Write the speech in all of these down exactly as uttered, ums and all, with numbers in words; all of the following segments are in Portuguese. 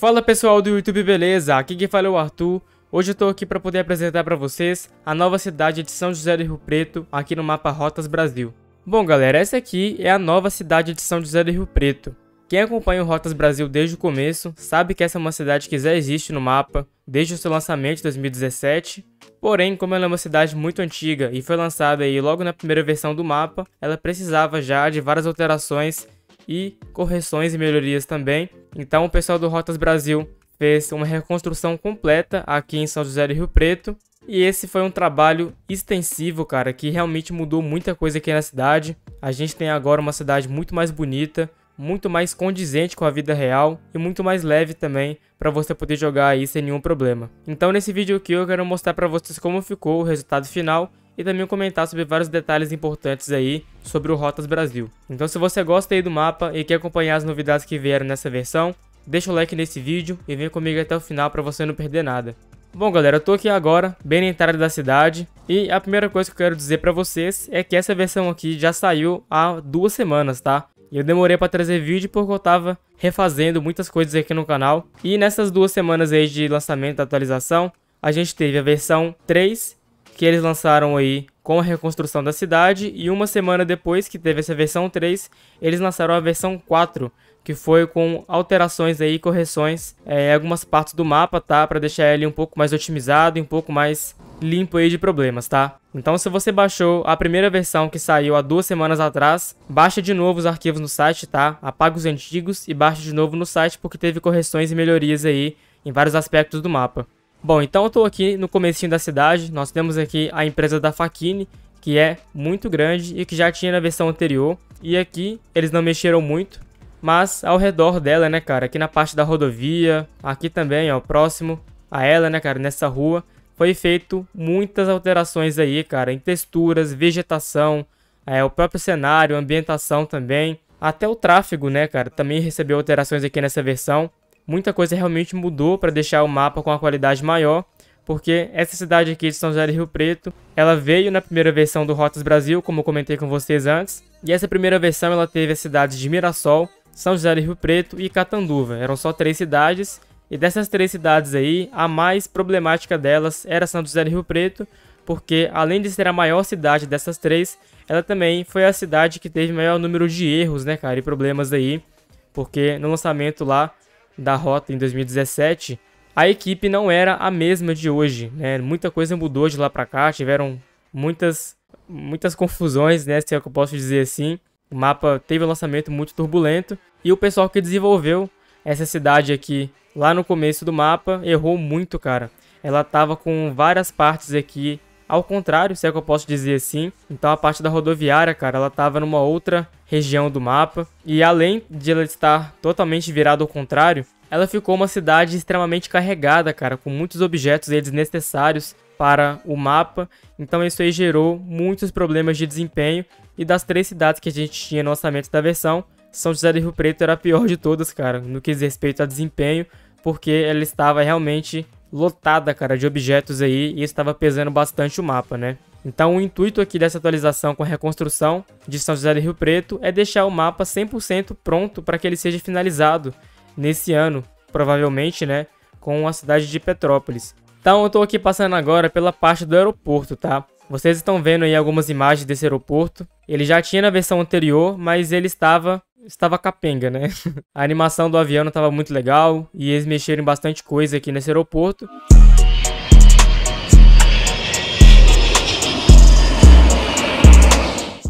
Fala pessoal do YouTube, beleza? Aqui quem fala é o Arthur. Hoje eu tô aqui para poder apresentar para vocês a nova cidade de São José do Rio Preto aqui no mapa Rotas Brasil. Bom galera, essa aqui é a nova cidade de São José do Rio Preto. Quem acompanha o Rotas Brasil desde o começo sabe que essa é uma cidade que já existe no mapa desde o seu lançamento em dois mil e dezessete. Porém, como ela é uma cidade muito antiga e foi lançada aí logo na primeira versão do mapa, ela precisava já de várias alterações e correções e melhorias também. Então o pessoal do Rotas Brasil fez uma reconstrução completa aqui em São José do Rio Preto. E esse foi um trabalho extensivo, cara, que realmente mudou muita coisa aqui na cidade. A gente tem agora uma cidade muito mais bonita, muito mais condizente com a vida real e muito mais leve também para você poder jogar aí sem nenhum problema. Então nesse vídeo aqui eu quero mostrar para vocês como ficou o resultado final e também comentar sobre vários detalhes importantes aí sobre o Rotas Brasil. Então se você gosta aí do mapa e quer acompanhar as novidades que vieram nessa versão, deixa o like nesse vídeo e vem comigo até o final para você não perder nada. Bom galera, eu tô aqui agora, bem na entrada da cidade, e a primeira coisa que eu quero dizer para vocês é que essa versão aqui já saiu há duas semanas, tá? E eu demorei para trazer vídeo porque eu tava refazendo muitas coisas aqui no canal. E nessas duas semanas aí de lançamento da atualização, a gente teve a versão três, que eles lançaram aí com a reconstrução da cidade, e uma semana depois que teve essa versão três, eles lançaram a versão quatro, que foi com alterações aí, correções é, em algumas partes do mapa, tá? Para deixar ele um pouco mais otimizado e um pouco mais limpo aí de problemas, tá? Então se você baixou a primeira versão que saiu há duas semanas atrás, baixa de novo os arquivos no site, tá? Apaga os antigos e baixa de novo no site porque teve correções e melhorias aí em vários aspectos do mapa. Bom, então eu tô aqui no comecinho da cidade, nós temos aqui a empresa da Fachini, que é muito grande e que já tinha na versão anterior, e aqui eles não mexeram muito, mas ao redor dela, né, cara, aqui na parte da rodovia, aqui também, ó, próximo a ela, né, cara, nessa rua, foi feito muitas alterações aí, cara, em texturas, vegetação, é, o próprio cenário, ambientação também, até o tráfego, né, cara, também recebeu alterações aqui nessa versão. Muita coisa realmente mudou para deixar o mapa com uma qualidade maior, porque essa cidade aqui de São José do Rio Preto, ela veio na primeira versão do Rotas Brasil, como eu comentei com vocês antes, e essa primeira versão ela teve as cidades de Mirassol, São José do Rio Preto e Catanduva, eram só três cidades, e dessas três cidades aí, a mais problemática delas era São José do Rio Preto, porque além de ser a maior cidade dessas três, ela também foi a cidade que teve maior número de erros, né, cara, e problemas aí, porque no lançamento lá da rota em dois mil e dezessete, a equipe não era a mesma de hoje, né? Muita coisa mudou de lá pra cá, tiveram muitas, muitas confusões, né? Se é que eu posso dizer assim. O mapa teve um lançamento muito turbulento e o pessoal que desenvolveu essa cidade aqui, lá no começo do mapa, errou muito, cara. Ela tava com várias partes aqui ao contrário, se é que eu posso dizer assim. Então a parte da rodoviária, cara, ela estava numa outra região do mapa. E além de ela estar totalmente virada ao contrário, ela ficou uma cidade extremamente carregada, cara, com muitos objetos aí desnecessários para o mapa. Então isso aí gerou muitos problemas de desempenho. E das três cidades que a gente tinha no lançamento da versão, São José do Rio Preto era a pior de todas, cara, no que diz respeito a desempenho, porque ela estava realmente lotada, cara, de objetos aí, e estava pesando bastante o mapa, né? Então o intuito aqui dessa atualização com a reconstrução de São José do Rio Preto é deixar o mapa cem por cento pronto para que ele seja finalizado nesse ano, provavelmente, né, com a cidade de Petrópolis. Então eu tô aqui passando agora pela parte do aeroporto, tá? Vocês estão vendo aí algumas imagens desse aeroporto. Ele já tinha na versão anterior, mas ele estava estava capenga, né? A animação do avião não estava muito legal e eles mexeram em bastante coisa aqui nesse aeroporto.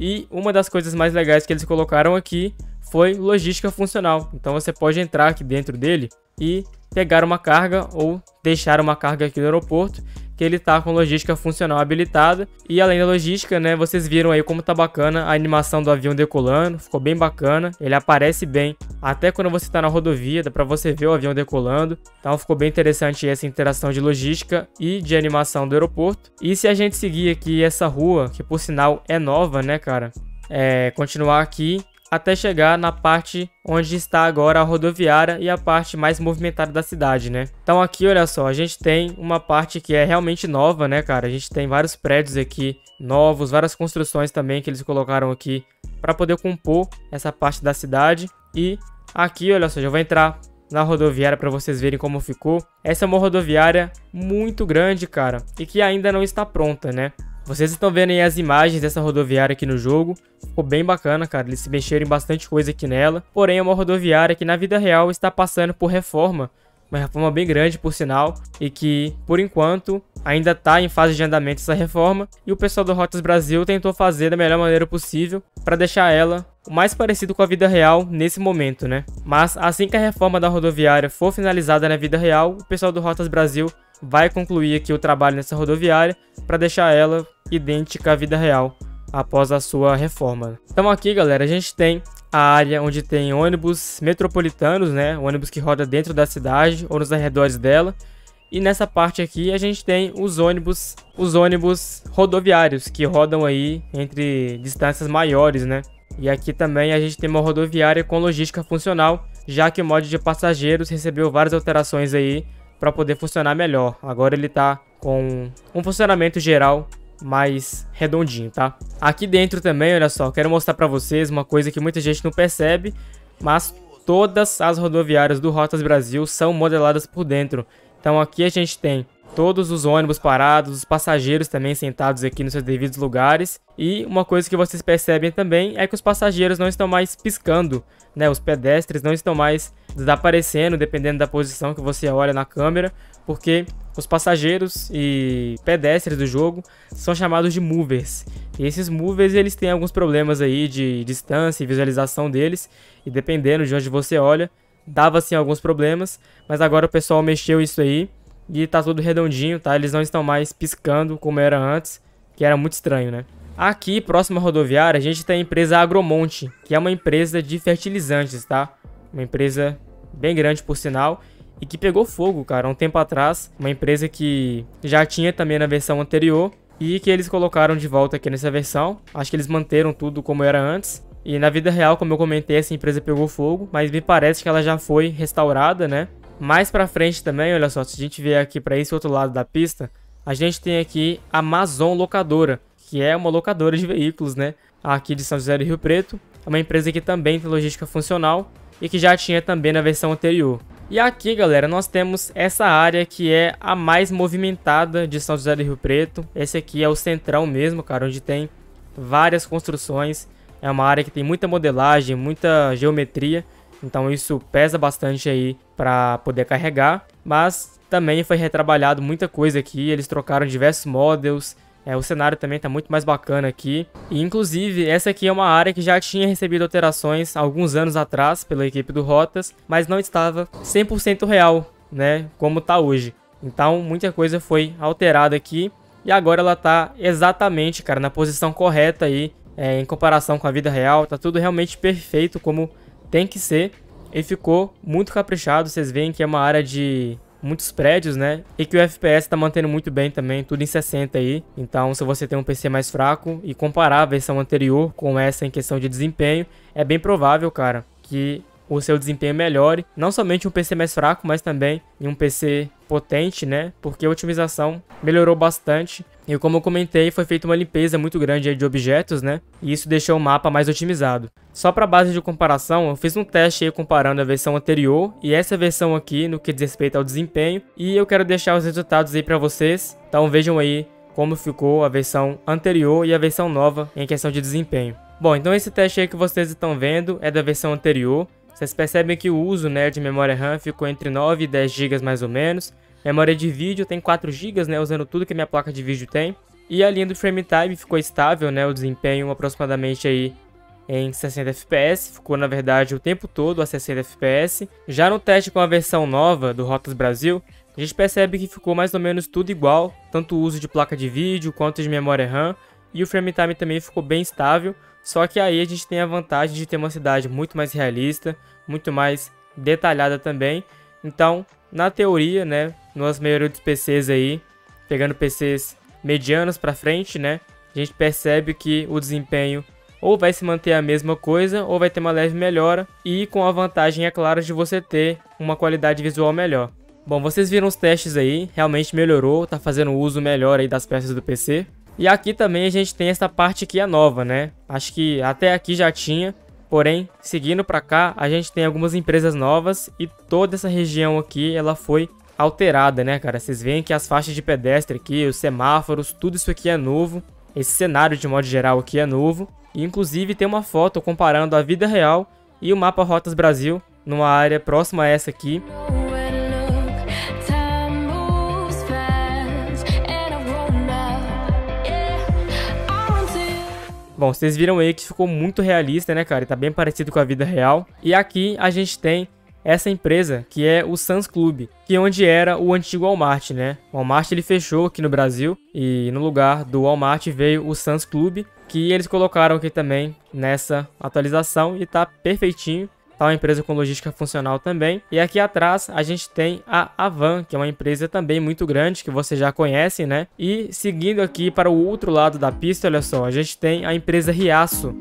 E uma das coisas mais legais que eles colocaram aqui foi logística funcional. Então você pode entrar aqui dentro dele e pegar uma carga ou deixar uma carga aqui no aeroporto, que ele tá com logística funcional habilitada. E além da logística, né, vocês viram aí como tá bacana a animação do avião decolando, ficou bem bacana, ele aparece bem, até quando você tá na rodovia, dá pra você ver o avião decolando, então ficou bem interessante essa interação de logística e de animação do aeroporto. E se a gente seguir aqui essa rua, que por sinal é nova, né, cara, é continuar aqui até chegar na parte onde está agora a rodoviária e a parte mais movimentada da cidade, né? Então aqui, olha só, a gente tem uma parte que é realmente nova, né, cara? A gente tem vários prédios aqui novos, várias construções também que eles colocaram aqui para poder compor essa parte da cidade. E aqui, olha só, já vou entrar na rodoviária para vocês verem como ficou. Essa é uma rodoviária muito grande, cara, e que ainda não está pronta, né? Vocês estão vendo aí as imagens dessa rodoviária aqui no jogo. Ficou bem bacana, cara. Eles se mexeram em bastante coisa aqui nela. Porém, é uma rodoviária que na vida real está passando por reforma. Uma reforma bem grande, por sinal, e que, por enquanto, ainda está em fase de andamento essa reforma. E o pessoal do Rotas Brasil tentou fazer da melhor maneira possível para deixar ela o mais parecido com a vida real nesse momento, né? Mas assim que a reforma da rodoviária for finalizada na vida real, o pessoal do Rotas Brasil vai concluir aqui o trabalho nessa rodoviária para deixar ela idêntica à vida real após a sua reforma. Então aqui, galera, a gente tem a área onde tem ônibus metropolitanos, né? Ônibus que roda dentro da cidade ou nos arredores dela. E nessa parte aqui a gente tem os ônibus, os ônibus rodoviários que rodam aí entre distâncias maiores, né? E aqui também a gente tem uma rodoviária com logística funcional, já que o mod de passageiros recebeu várias alterações aí para poder funcionar melhor. Agora ele tá com um funcionamento geral mais redondinho, tá? Aqui dentro também, olha só, quero mostrar para vocês uma coisa que muita gente não percebe, mas todas as rodoviárias do Rotas Brasil são modeladas por dentro. Então aqui a gente tem todos os ônibus parados, os passageiros também sentados aqui nos seus devidos lugares. E uma coisa que vocês percebem também é que os passageiros não estão mais piscando, né? Os pedestres não estão mais desaparecendo, dependendo da posição que você olha na câmera, porque os passageiros e pedestres do jogo são chamados de movers. E esses movers, eles têm alguns problemas aí de distância e visualização deles, e dependendo de onde você olha, dava sim alguns problemas, mas agora o pessoal mexeu isso aí. E tá tudo redondinho, tá? Eles não estão mais piscando como era antes, que era muito estranho, né? Aqui, próximo à rodoviária, a gente tem a empresa Agromonte, que é uma empresa de fertilizantes, tá? Uma empresa bem grande, por sinal, e que pegou fogo, cara, um tempo atrás. Uma empresa que já tinha também na versão anterior e que eles colocaram de volta aqui nessa versão. Acho que eles manteram tudo como era antes. E na vida real, como eu comentei, essa empresa pegou fogo, mas me parece que ela já foi restaurada, né? Mais pra frente também, olha só, se a gente vier aqui pra esse outro lado da pista, a gente tem aqui a Amazon Locadora, que é uma locadora de veículos, né? Aqui de São José do Rio Preto. É uma empresa que também tem logística funcional e que já tinha também na versão anterior. E aqui, galera, nós temos essa área que é a mais movimentada de São José do Rio Preto. Esse aqui é o centrão mesmo, cara, onde tem várias construções. É uma área que tem muita modelagem, muita geometria. Então isso pesa bastante aí para poder carregar, mas também foi retrabalhado muita coisa aqui, eles trocaram diversos models, é, o cenário também tá muito mais bacana aqui. E inclusive essa aqui é uma área que já tinha recebido alterações alguns anos atrás pela equipe do Rotas, mas não estava cem por cento real, né, como tá hoje. Então muita coisa foi alterada aqui e agora ela tá exatamente, cara, na posição correta aí, é, em comparação com a vida real, tá tudo realmente perfeito como tem que ser, e ficou muito caprichado. Vocês veem que é uma área de muitos prédios, né? E que o F P S tá mantendo muito bem também, tudo em sessenta aí. Então, se você tem um P C mais fraco e comparar a versão anterior com essa em questão de desempenho, é bem provável, cara, que o seu desempenho melhore. Não somente um P C mais fraco, mas também em um P C potente, né? Porque a otimização melhorou bastante. E como eu comentei, foi feita uma limpeza muito grande aí de objetos, né? E isso deixou o mapa mais otimizado. Só para base de comparação, eu fiz um teste aí comparando a versão anterior e essa versão aqui no que diz respeito ao desempenho. E eu quero deixar os resultados aí para vocês. Então vejam aí como ficou a versão anterior e a versão nova em questão de desempenho. Bom, então esse teste aí que vocês estão vendo é da versão anterior. Vocês percebem que o uso, né, de memória RAM ficou entre nove e dez gigas mais ou menos. Memória de vídeo tem quatro gigas, né, usando tudo que a minha placa de vídeo tem. E a linha do frame time ficou estável, né, o desempenho aproximadamente aí em sessenta F P S. Ficou, na verdade, o tempo todo a sessenta F P S. Já no teste com a versão nova do Rotas Brasil, a gente percebe que ficou mais ou menos tudo igual. Tanto o uso de placa de vídeo quanto de memória RAM. E o frame time também ficou bem estável. Só que aí a gente tem a vantagem de ter uma cidade muito mais realista, muito mais detalhada também. Então, na teoria, né, nós maioria dos P Cs aí, pegando P Cs medianos para frente, né, a gente percebe que o desempenho ou vai se manter a mesma coisa ou vai ter uma leve melhora e com a vantagem, é claro, de você ter uma qualidade visual melhor. Bom, vocês viram os testes aí, realmente melhorou, tá fazendo uso melhor aí das peças do P C. E aqui também a gente tem essa parte que é nova, né? Acho que até aqui já tinha, Porém, seguindo para cá, a gente tem algumas empresas novas e toda essa região aqui ela foi alterada, né, cara? Vocês veem que as faixas de pedestre aqui, os semáforos, tudo isso aqui é novo. Esse cenário de modo geral aqui é novo. E inclusive tem uma foto comparando a vida real e o mapa Rotas Brasil numa área próxima a essa aqui. Bom, vocês viram aí que ficou muito realista, né, cara? E tá bem parecido com a vida real. E aqui a gente tem essa empresa, que é o Sans Club, que é onde era o antigo Walmart, né? O Walmart, ele fechou aqui no Brasil e no lugar do Walmart veio o Sans Club, que eles colocaram aqui também nessa atualização e tá perfeitinho. Tá uma empresa com logística funcional também. E aqui atrás a gente tem a Havan, que é uma empresa também muito grande, que vocês já conhecem, né? E seguindo aqui para o outro lado da pista, olha só, a gente tem a empresa Riaço.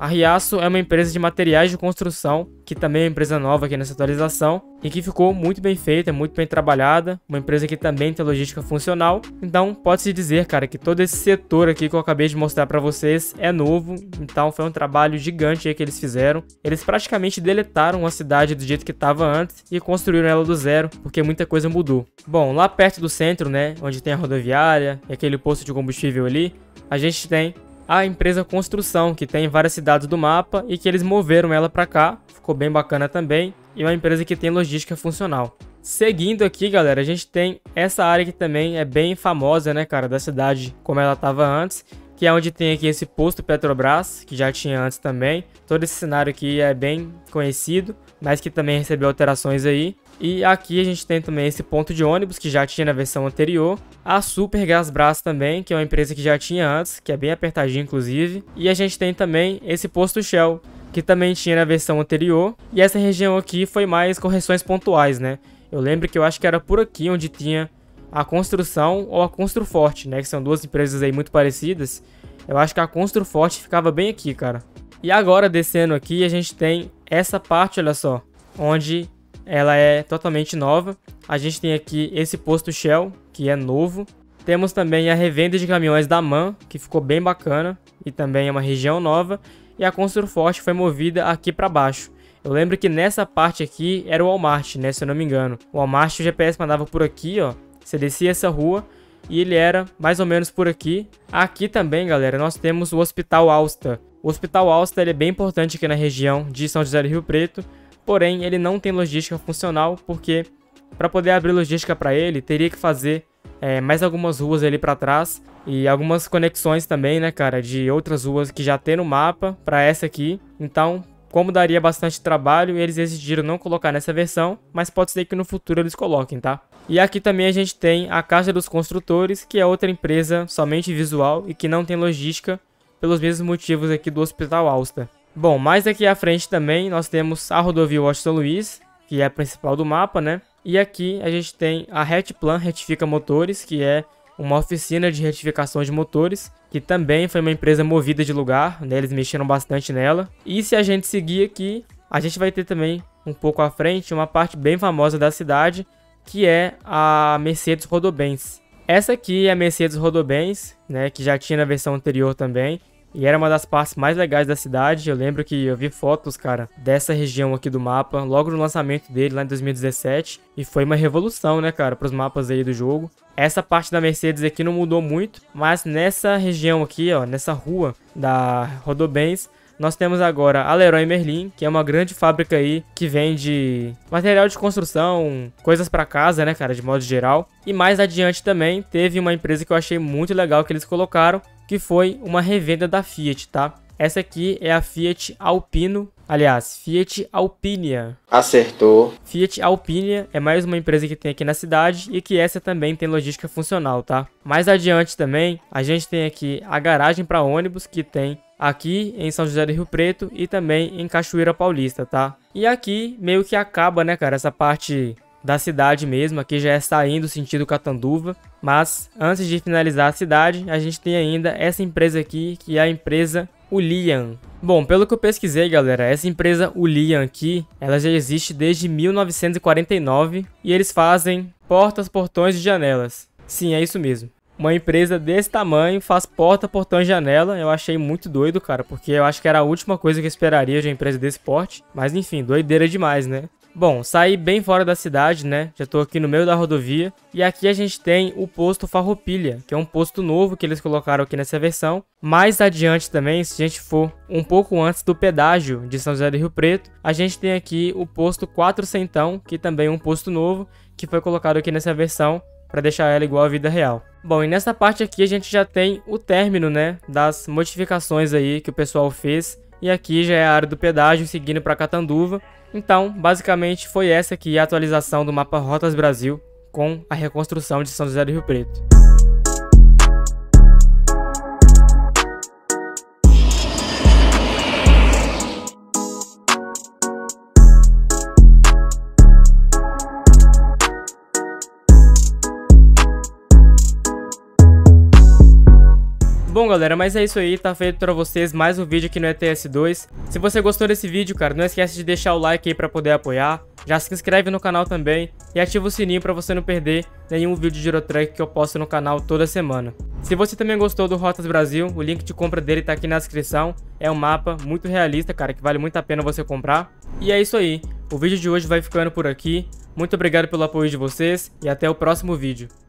A Riaço é uma empresa de materiais de construção, que também é uma empresa nova aqui nessa atualização, e que ficou muito bem feita, muito bem trabalhada, uma empresa que também tem logística funcional. Então pode-se dizer, cara, que todo esse setor aqui que eu acabei de mostrar pra vocês é novo, então foi um trabalho gigante aí que eles fizeram. Eles praticamente deletaram a cidade do jeito que estava antes e construíram ela do zero, porque muita coisa mudou. Bom, lá perto do centro, né, onde tem a rodoviária e aquele posto de combustível ali, a gente tem a empresa Construção, que tem várias cidades do mapa e que eles moveram ela para cá. Ficou bem bacana também. E uma empresa que tem logística funcional. Seguindo aqui, galera, a gente tem essa área que também é bem famosa, né, cara, da cidade como ela estava antes, que é onde tem aqui esse posto Petrobras, que já tinha antes também. Todo esse cenário aqui é bem conhecido, mas que também recebeu alterações aí. E aqui a gente tem também esse ponto de ônibus, que já tinha na versão anterior. A Super Gasbras também, que é uma empresa que já tinha antes, que é bem apertadinha inclusive. E a gente tem também esse posto Shell, que também tinha na versão anterior. E essa região aqui foi mais correções pontuais, né? Eu lembro que eu acho que era por aqui onde tinha a Construção ou a Construfort, né? Que são duas empresas aí muito parecidas. Eu acho que a Construfort ficava bem aqui, cara. E agora, descendo aqui, a gente tem essa parte, olha só, onde ela é totalmente nova. A gente tem aqui esse posto Shell, que é novo. Temos também a revenda de caminhões da M A N, que ficou bem bacana, e também é uma região nova. E a Construfort foi movida aqui para baixo. Eu lembro que nessa parte aqui era o Walmart, né, se eu não me engano. O Walmart, o G P S mandava por aqui, ó. Você descia essa rua e ele era mais ou menos por aqui. Aqui também, galera, nós temos o Hospital Alsta. O Hospital Alsta, ele é bem importante aqui na região de São José do Rio Preto. Porém, ele não tem logística funcional, porque para poder abrir logística para ele, teria que fazer é, mais algumas ruas ali para trás e algumas conexões também, né, cara, de outras ruas que já tem no mapa para essa aqui. Então, como daria bastante trabalho, eles decidiram não colocar nessa versão, mas pode ser que no futuro eles coloquem, tá? E aqui também a gente tem a Casa dos Construtores, que é outra empresa somente visual e que não tem logística, pelos mesmos motivos aqui do Hospital Alsta. Bom, mais aqui à frente também nós temos a Rodovia Washington Luiz, que é a principal do mapa, né? E aqui a gente tem a Retplan, Retifica Motores, que é uma oficina de retificação de motores, que também foi uma empresa movida de lugar, né? Eles mexeram bastante nela. E se a gente seguir aqui, a gente vai ter também um pouco à frente uma parte bem famosa da cidade, que é a Mercedes Rodobens. Essa aqui é a Mercedes Rodobens, né? Que já tinha na versão anterior também. E era uma das partes mais legais da cidade. Eu lembro que eu vi fotos, cara, dessa região aqui do mapa, logo no lançamento dele, lá em dois mil e dezessete. E foi uma revolução, né, cara, pros mapas aí do jogo. Essa parte da Mercedes aqui não mudou muito, mas nessa região aqui, ó, nessa rua da Rodobens, nós temos agora a Leroy Merlin, que é uma grande fábrica aí que vende material de construção, coisas para casa, né, cara, de modo geral. E mais adiante também teve uma empresa que eu achei muito legal que eles colocaram, que foi uma revenda da Fiat, tá? Essa aqui é a Fiat Alpino, aliás, Fiat Alpinia. Acertou. Fiat Alpinia é mais uma empresa que tem aqui na cidade e que essa também tem logística funcional, tá? Mais adiante também, a gente tem aqui a garagem para ônibus, que tem aqui em São José do Rio Preto e também em Cachoeira Paulista, tá? E aqui meio que acaba, né, cara, essa parte da cidade mesmo. Aqui já é saindo sentido Catanduva, mas antes de finalizar a cidade, a gente tem ainda essa empresa aqui, que é a empresa Ulian. Bom, pelo que eu pesquisei, galera, essa empresa Ulian aqui, ela já existe desde mil novecentos e quarenta e nove e eles fazem portas, portões e janelas. Sim, é isso mesmo. uma empresa desse tamanho faz porta, portão e janela. Eu achei muito doido, cara, porque eu acho que era a última coisa que eu esperaria de uma empresa desse porte. Mas enfim, doideira demais, né? Bom, saí bem fora da cidade, né? Já tô aqui no meio da rodovia. E aqui a gente tem o posto Farroupilha, que é um posto novo que eles colocaram aqui nessa versão. Mais adiante também, se a gente for um pouco antes do pedágio de São José do Rio Preto, a gente tem aqui o posto Quatrocentão, que também é um posto novo, que foi colocado aqui nessa versão para deixar ela igual à vida real. Bom, e nessa parte aqui a gente já tem o término, né? Das modificações aí que o pessoal fez. E aqui já é a área do pedágio, seguindo para Catanduva. Então, basicamente, foi essa aqui a atualização do mapa Rotas Brasil com a reconstrução de São José do Rio Preto. Bom, galera, mas é isso aí, tá feito pra vocês mais um vídeo aqui no E T S dois. Se você gostou desse vídeo, cara, não esquece de deixar o like aí pra poder apoiar. Já se inscreve no canal também e ativa o sininho pra você não perder nenhum vídeo de GiroTruck que eu posto no canal toda semana. Se você também gostou do Rotas Brasil, o link de compra dele tá aqui na descrição. É um mapa muito realista, cara, que vale muito a pena você comprar. E é isso aí, o vídeo de hoje vai ficando por aqui. Muito obrigado pelo apoio de vocês e até o próximo vídeo.